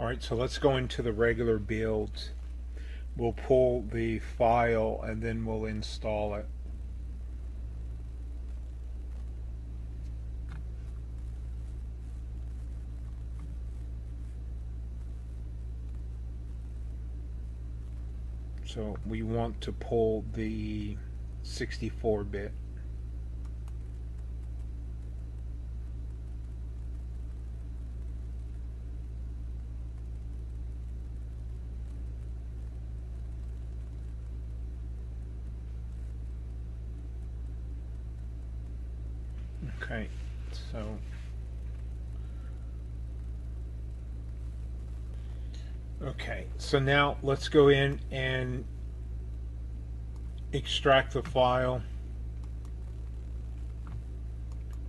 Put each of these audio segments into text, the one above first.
Alright, so let's go into the regular builds. We'll pull the file and then we'll install it. So we want to pull the 64-bit. Okay, so now let's go in and extract the file.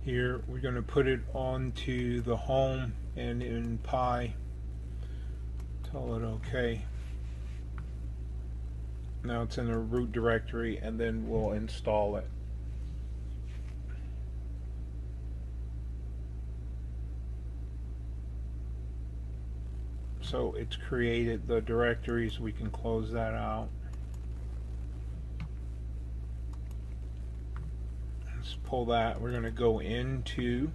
Here we're going to put it onto the home and in Pi. Tell it OK. Now it's in the root directory, and then we'll install it. So it's created the directories. We can close that out. Let's pull that. We're going to go into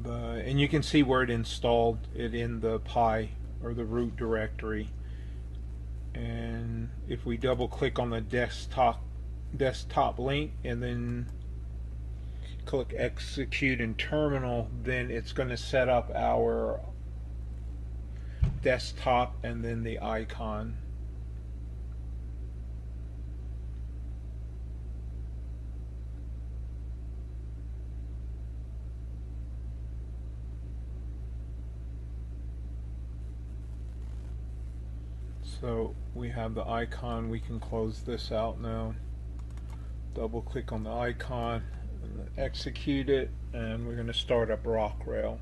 the, and you can see where it installed it in the Pi or the root directory. And if we double click on the desktop link and then click execute in terminal, then it's going to set up our desktop and then the icon. So we have the icon. We can close this out now. Double click on the icon, execute it, and we're going to start up RocRail.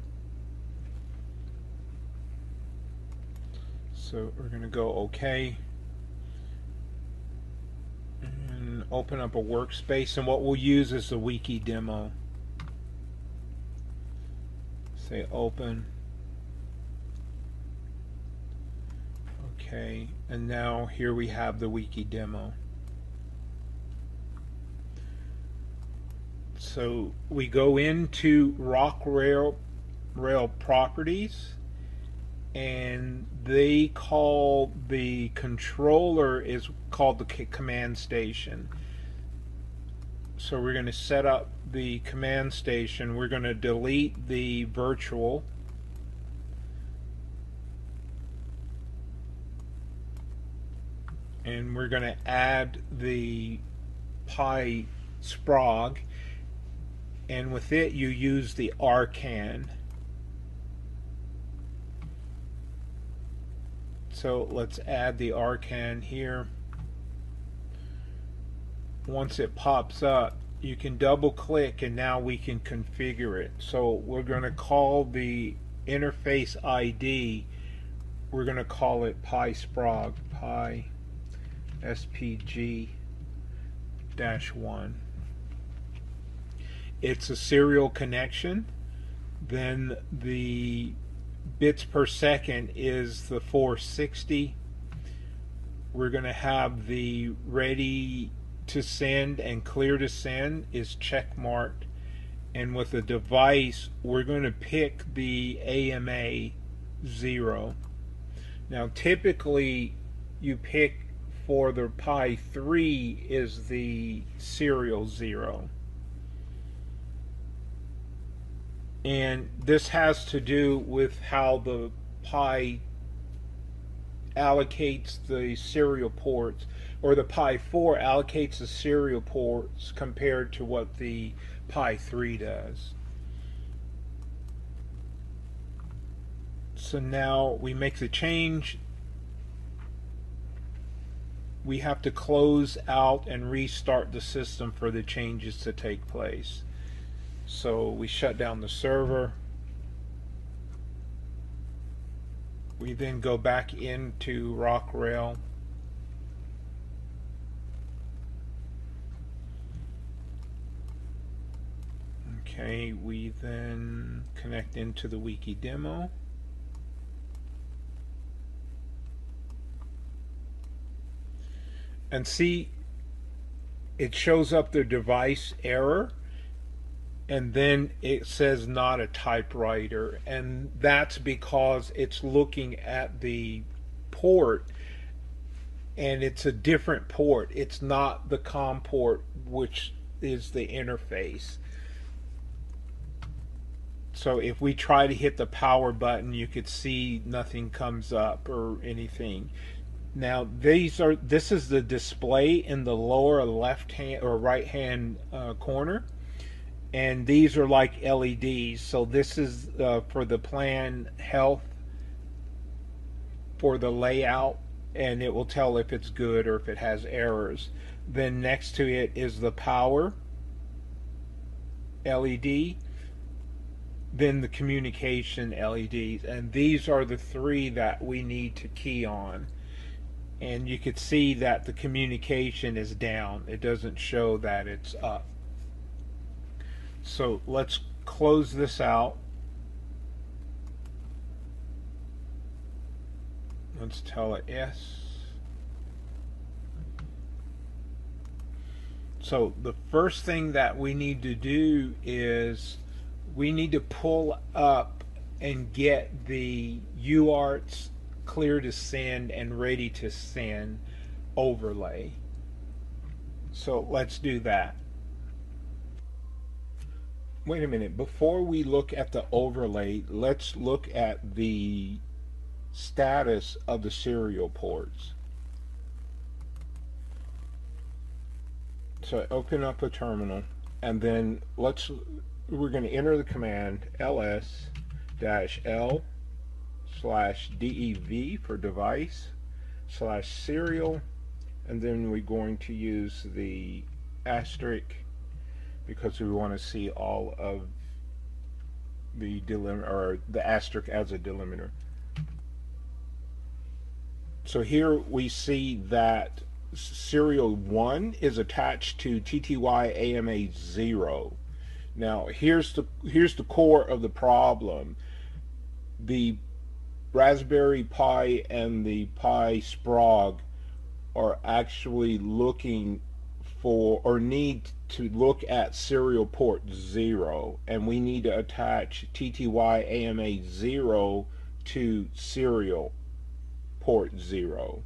So we're going to go OK and open up a workspace, and what we'll use is the wiki demo. Say open. OK, and now here we have the wiki demo. So we go into RocRail properties, and they call the controller is called the command station. So we're going to set up the command station. We're going to delete the virtual. And we're going to add the Pi Sprog. And with it, you use the RCAN. So let's add the RCAN here. Once it pops up, you can double click, and now we can configure it. So we're going to call the interface ID. We're going to call it Pi Sprog, Pi SPG-1. It's a serial connection. Then the bits per second is the 460. We're going to have the ready to send and clear to send is check marked. And with the device, we're going to pick the AMA0. Now typically you pick for the Pi 3 is the serial 0. And this has to do with how the Pi allocates the serial ports, or the Pi 4 allocates the serial ports compared to what the Pi 3 does. So now we make the change. We have to close out and restart the system for the changes to take place. So we shut down the server. We then go back into RocRail. Okay, we then connect into the wiki demo. And see, it shows up the device error, and then it says not a typewriter, and that's because it's looking at the port, and it's a different port. It's not the COM port, which is the interface. So if we try to hit the power button, you could see nothing comes up or anything. Now this is the display in the lower left hand or right hand corner, and these are like LEDs. So this is for the plan health, for the layout, and it will tell if it's good or if it has errors. Then next to it is the power LED, then the communication LEDs, and these are the three that we need to key on. And you could see that the communication is down. It doesn't show that it's up. So let's close this out. Let's tell it yes. So the first thing that we need to do is we need to pull up and get the UARTs clear to send and ready to send overlay. So let's do that. Wait a minute, before we look at the overlay, let's look at the status of the serial ports. So open up a terminal, and then we're going to enter the command ls-l/dev for device /serial, and then we're going to use the asterisk because we want to see all of the delimiter, or the asterisk as a delimiter. So here we see that serial 1 is attached to TTY AMA 0. Now here's the core of the problem. The Raspberry Pi and the Pi Sprog are actually looking for, or need to look at, serial port 0, and we need to attach TTY AMA 0 to serial port 0.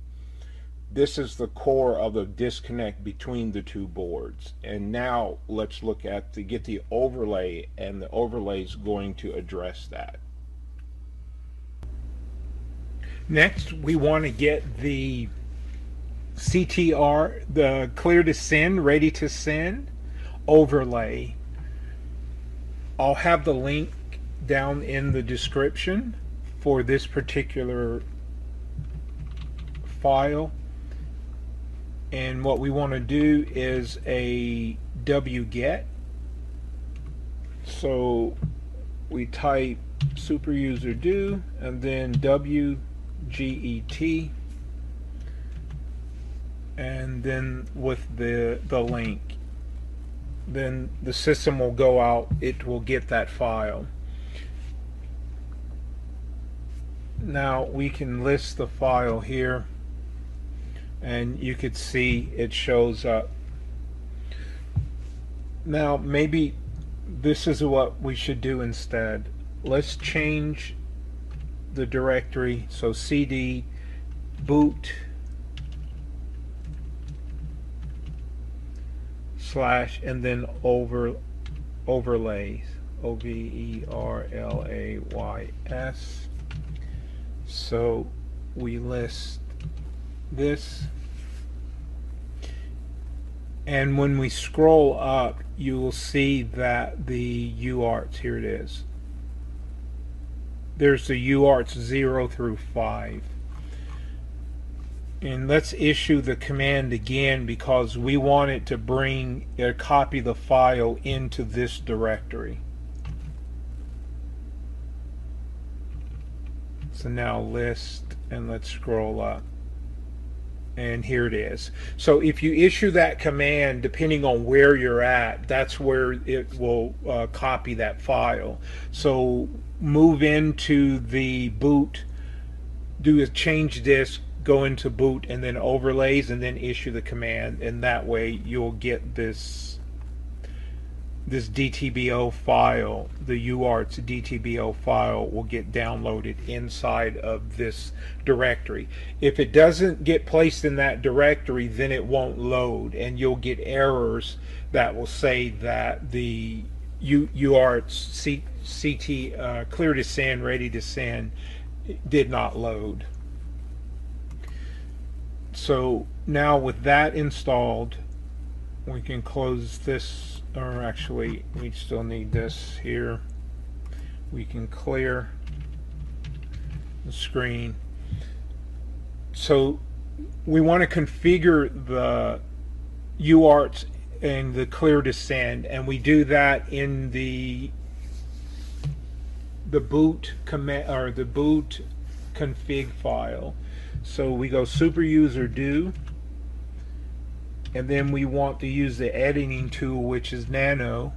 This is the core of the disconnect between the two boards. And now let's look at get the overlay, and the overlay is going to address that. Next, we want to get the CTR, the clear to send, ready to send overlay. I'll have the link down in the description for this particular file. And what we want to do is a wget. So we type superuser do, and then wget, and then with the link, then the system will go out, it will get that file. Now we can list the file here, and you could see it shows up. Now maybe this is what we should do instead. Let's change the directory, so cd boot / and then overlays, overlays. So we list this, and when we scroll up you will see that the UARTs, here it is, there's the UARTs 0 through 5. And let's issue the command again because we want it to bring or copy the file into this directory. So now list, and let's scroll up. and here it is. So if you issue that command, depending on where you're at, that's where it will copy that file. So move into the boot, do a change disk, go into boot, and then overlays, and then issue the command, and that way you'll get this DTBO file, the UARTs DTBO file will get downloaded inside of this directory. If it doesn't get placed in that directory, then it won't load, and you'll get errors that will say that the UARTs CT clear to send, ready to send, did not load. So now with that installed, we can close this, or actually we still need this here. We can clear the screen. So we want to configure the UARTs and the clear to send, and we do that in the boot command, or the boot config file. So we go super user do, and then we want to use the editing tool, which is nano,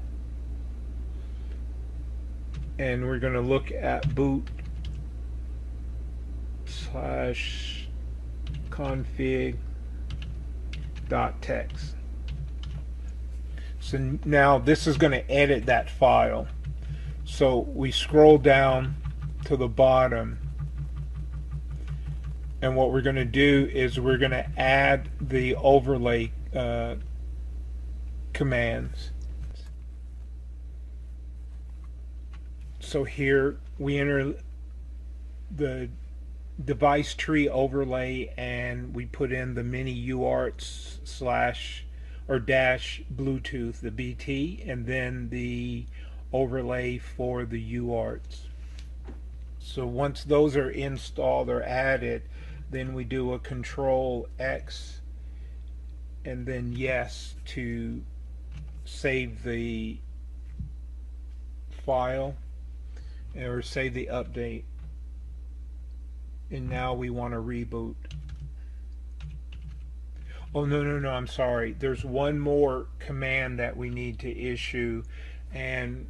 and we're going to look at boot / config.txt. So now this is going to edit that file. So we scroll down to the bottom, and what we're going to do is we're going to add the overlay commands. So here we enter the device tree overlay, and we put in the mini UARTs / Bluetooth, the BT, and then the overlay for the UARTs. So once those are installed or added, then we do a control X and then yes to save the file or save the update. And now we want to reboot. Oh, no, I'm sorry. There's one more command that we need to issue, and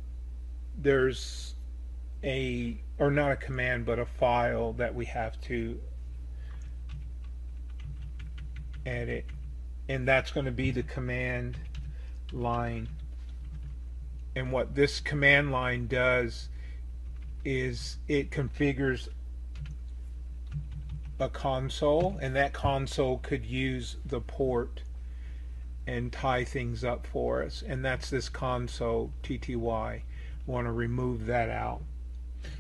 there's not a command, but a file that we have to edit, and that's going to be the command line. And what this command line does is it configures a console, and that console could use the port and tie things up for us, and that's this console TTY. We want to remove that out,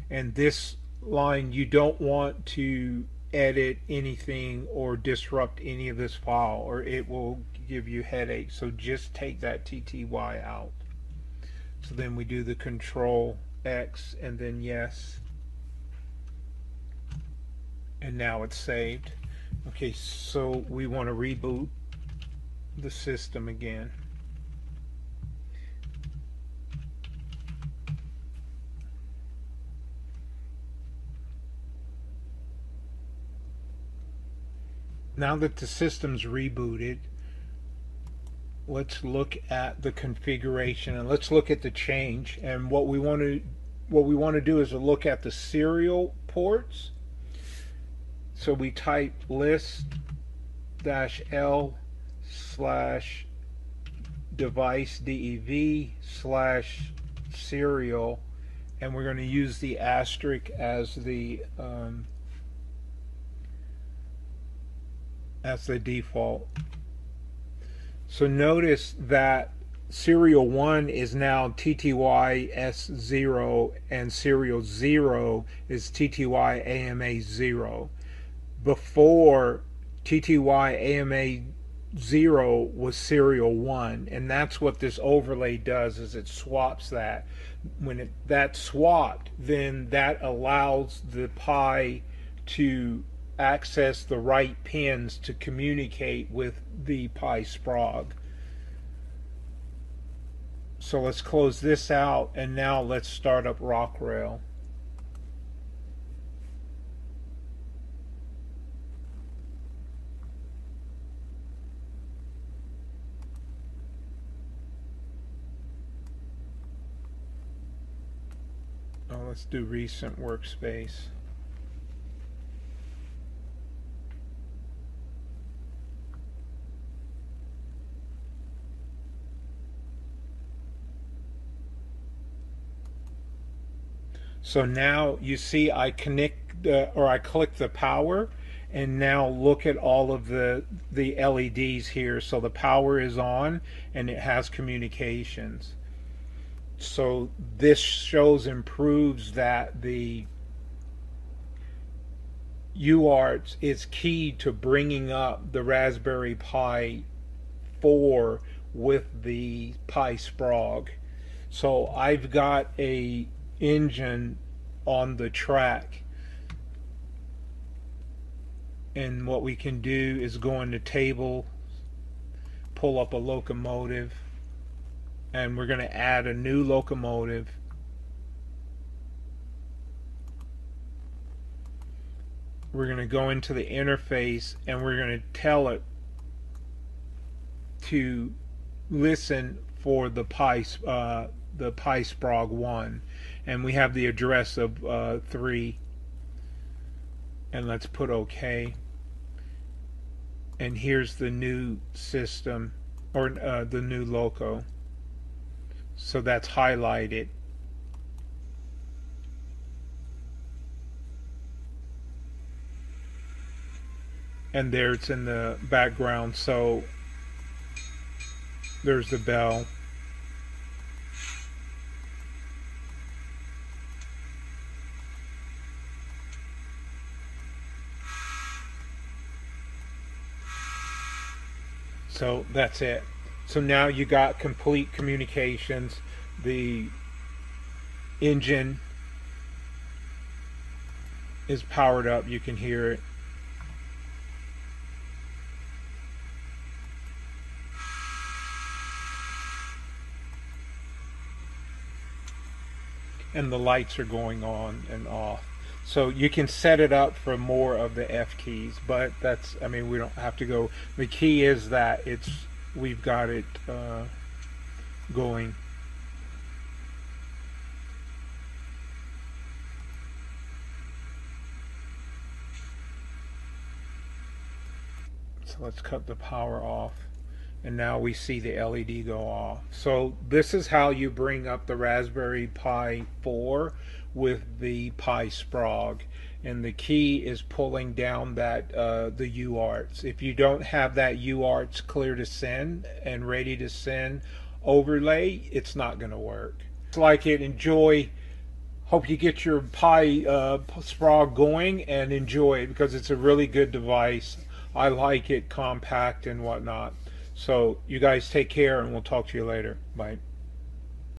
and this line, you don't want to edit anything or disrupt any of this file, or it will give you headaches. So just take that TTY out. So then we do the control X and then yes, and now it's saved. Okay, so we want to reboot the system again, now that the system's rebooted. Let's look at the configuration, and let's look at the change. And what we want to do is to look at the serial ports. So we type list -l/device DEV /serial, and we're going to use the asterisk as the default. So notice that serial 1 is now TTY S0 and serial 0 is TTY AMA 0. Before, TTY AMA 0 was serial 1, and that's what this overlay does, is it swaps that. When that's swapped, then that allows the Pi to access the right pins to communicate with the Pi Sprog. So let's close this out, and now let's start up RocRail. Let's do recent workspace. So now you see I connect or I click the power, and now look at all of the LEDs here. So the power is on and it has communications. So this shows and proves that the UARTs is key to bringing up the Raspberry Pi 4 with the Pi Sprog. So I've got a engine on the track, and what we can do is go into table, pull up a locomotive, and we're going to add a new locomotive, we're going to go into the interface, and we're going to tell it to listen for the Pi Sprog 1, and we have the address of 3, and let's put OK, and here's the new system, or the new loco, so that's highlighted. And there it's in the background, so there's the bell. So that's it. So now you got complete communications, the engine is powered up, you can hear it. And the lights are going on and off. So you can set it up for more of the F keys, but that's, I mean, we don't have to go. The key is that it's, we've got it going. So let's cut the power off. And now we see the LED go off. So this is how you bring up the Raspberry Pi 4 with the Pi Sprog, and the key is pulling down that the UARTs. If you don't have that UARTs clear to send and ready to send overlay, it's not going to work. It's like it. Enjoy. Hope you get your Pi Sprog going and enjoy it, because it's a really good device. I like it, compact and whatnot. So you guys take care, and we'll talk to you later. Bye.